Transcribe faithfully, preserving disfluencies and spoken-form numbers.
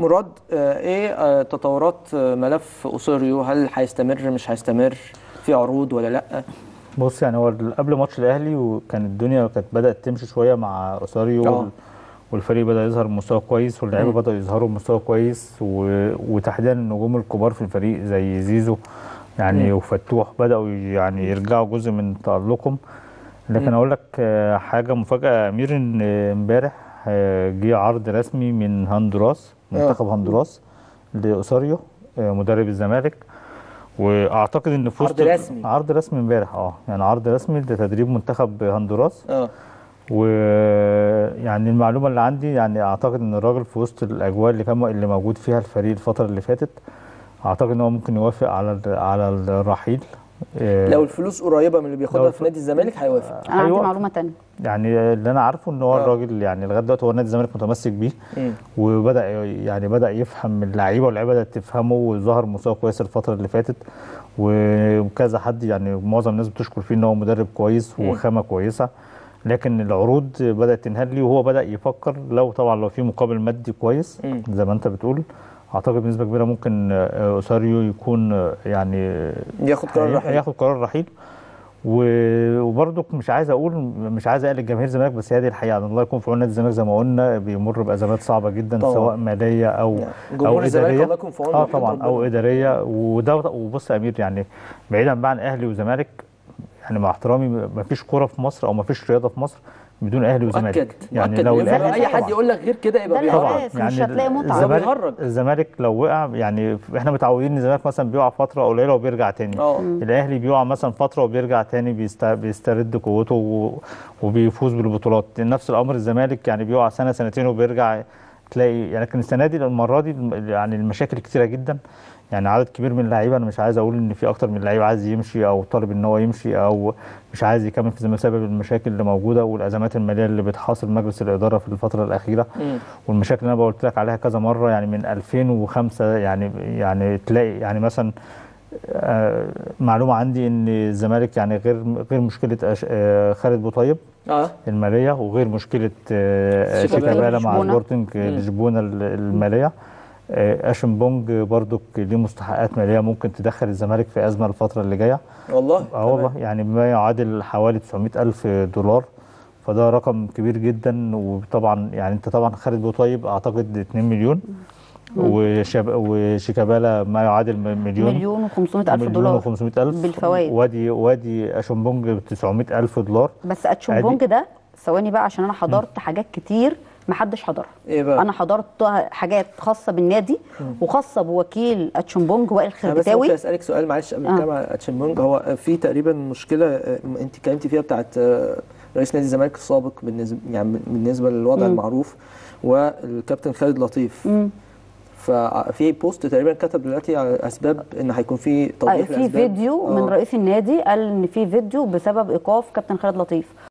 مراد ايه تطورات ملف أوسوريو؟ هل هيستمر مش هيستمر؟ في عروض ولا لا؟ بص يعني هو قبل ماتش الاهلي وكان الدنيا كانت بدات تمشي شويه مع أوسوريو أوه. والفريق بدا يظهر مستوى كويس واللعيبه بداوا يظهروا مستوى كويس وتحديدا النجوم الكبار في الفريق زي زيزو يعني مم. وفتوح بداوا يعني يرجعوا جزء من تالقهم. لكن اقول لك حاجه مفاجاه يا امير، ان امبارح جه عرض رسمي من هندوراس منتخب هندوراس لأوسوريو مدرب الزمالك، واعتقد ان في وسط عرض رسمي عرض رسمي امبارح اه يعني عرض رسمي لتدريب منتخب هندوراس اه ويعني المعلومه اللي عندي يعني اعتقد ان الراجل في وسط الاجواء اللي كان اللي موجود فيها الفريق الفتره اللي فاتت اعتقد ان هو ممكن يوافق على على الرحيل لو الفلوس قريبه من اللي بياخدها في نادي الزمالك. هيوافق. انا عندي معلومه ثانيه يعني اللي انا عارفه ان هو الراجل يعني لغايه دلوقتي هو نادي الزمالك متمسك بيه م. وبدا يعني بدا يفهم اللعيبه واللعيبه بدات تفهمه وظهر مستوى كويس الفتره اللي فاتت وكذا حد يعني معظم الناس بتشكر فيه ان هو مدرب كويس وخامه كويسه. لكن العروض بدات تنهدلي وهو بدا يفكر لو طبعا لو في مقابل مادي كويس م. زي ما انت بتقول اعتقد بنسبه كبيره ممكن أوسوريو يكون يعني ياخد قرار رحيل ياخد قرار رحيل. وبرضك مش عايز اقول مش عايز اقلق جماهير الزمالك بس هذه الحقيقه الله يكون في عون نادي الزمالك زي ما قلنا بيمر بازمات صعبه جدا طبعا. سواء ماليه او يعني. او اداريه الله يكون في عون اه طبعا او اداريه. وده وبص يا امير يعني بعيدا بقى عن اهلي وزمالك يعني مع احترامي ما فيش كوره في مصر او ما فيش رياضه في مصر بدون اهلي وزمالك يعني مؤكد. لو الاهلي اي حد يقول لك غير كده يبقى بيهرج يعني الزمالك, الزمالك لو وقع يعني احنا متعودين ان الزمالك مثلا بيقع فتره قليله وبيرجع تاني أوه. الاهلي بيقع مثلا فتره وبيرجع تاني بيست... بيسترد قوته وبيفوز بالبطولات. نفس الامر الزمالك يعني بيقع سنه سنتين وبيرجع تلاقي يعني. لكن السنه دي المره دي يعني المشاكل كتيره جدا يعني عدد كبير من اللعيبه انا مش عايز اقول ان في اكتر من لعيب عايز يمشي او طالب ان هو يمشي او مش عايز يكمل في بسبب المشاكل اللي موجوده والازمات الماليه اللي بتحاصر مجلس الاداره في الفتره الاخيره م. والمشاكل اللي انا قلت لك عليها كذا مره يعني من ألفين وخمسة يعني يعني تلاقي يعني مثلا آه معلومه عندي ان الزمالك يعني غير غير مشكله آه خالد بوطيب آه. الماليه وغير مشكله آه شيكابالا مع سبورتنج لشبونه الماليه. إيتشون بونغ برضك ليه مستحقات ماليه ممكن تدخل الزمالك في ازمه الفتره اللي جايه والله اه والله يعني بما يعادل حوالي تسعمائة ألف دولار فده رقم كبير جدا. وطبعا يعني انت طبعا خالد بوطيب اعتقد اتنين مليون وشاب وشيكابالا ما يعادل مليون مليون وخمسمائة ألف دولار مليون بالفوائد وادي وادي إيتشون بونغ تسعمائة ألف دولار بس. إيتشون بونغ ده ثواني بقى عشان انا حضرت م. حاجات كتير محدش حضرها. إيه بقى؟ انا حضرت حاجات خاصه بالنادي وخاصه بوكيل إيتشون بونغ وائل الخربتاوي. بس اسالك سؤال معلش قبل الكلام على إيتشون بونغ، هو في تقريبا مشكله انت اتكلمتي فيها بتاعه رئيس نادي الزمالك السابق بالنسبه يعني بالنسبه للوضع مم. المعروف والكابتن خالد لطيف مم. ففي بوست تقريبا كتب دلوقتي على اسباب ان هيكون في توضيح الاسباب. في فيديو من رئيس النادي قال ان في فيديو بسبب ايقاف كابتن خالد لطيف.